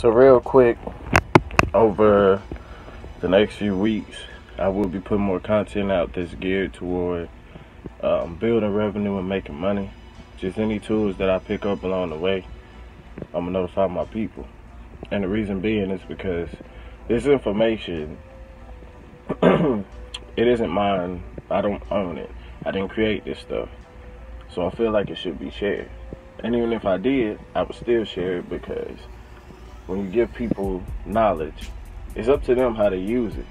So real quick, over the next few weeks, I will be putting more content out that's geared toward building revenue and making money. Just any tools that I pick up along the way, I'm gonna notify my people. And the reason being is because this information, it isn't mine. I don't own it. I didn't create this stuff. So I feel like it should be shared. And even if I did, I would still share it, because when you give people knowledge, it's up to them how to use it.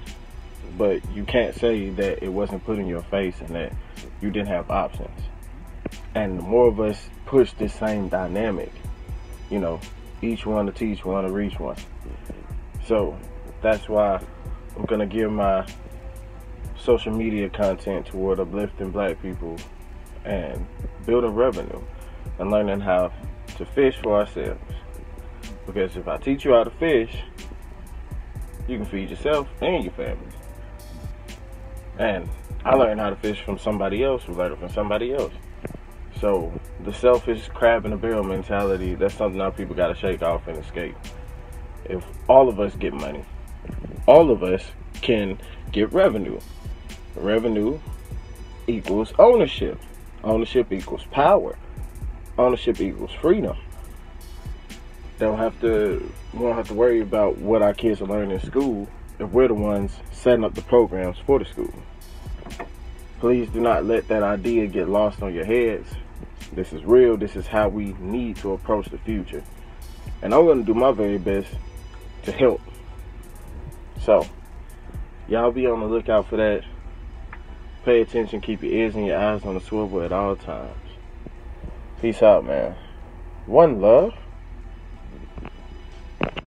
But you can't say that it wasn't put in your face and that you didn't have options. And the more of us push this same dynamic, you know, each one to teach one to reach one. So that's why I'm gonna give my social media content toward uplifting Black people and building revenue and learning how to fish for ourselves. Because if I teach you how to fish, you can feed yourself and your family. And I learned how to fish from somebody else who learned it from somebody else. So the selfish crab in the barrel mentality, that's something our people gotta shake off and escape. If all of us get money, all of us can get revenue. Revenue equals ownership. Ownership equals power. Ownership equals freedom. We don't have to worry about what our kids are learning in school if we're the ones setting up the programs for the school. Please do not let that idea get lost on your heads. This is real. This is how we need to approach the future. And I'm going to do my very best to help. So, y'all be on the lookout for that. Pay attention. Keep your ears and your eyes on the swivel at all times. Peace out, man. One love.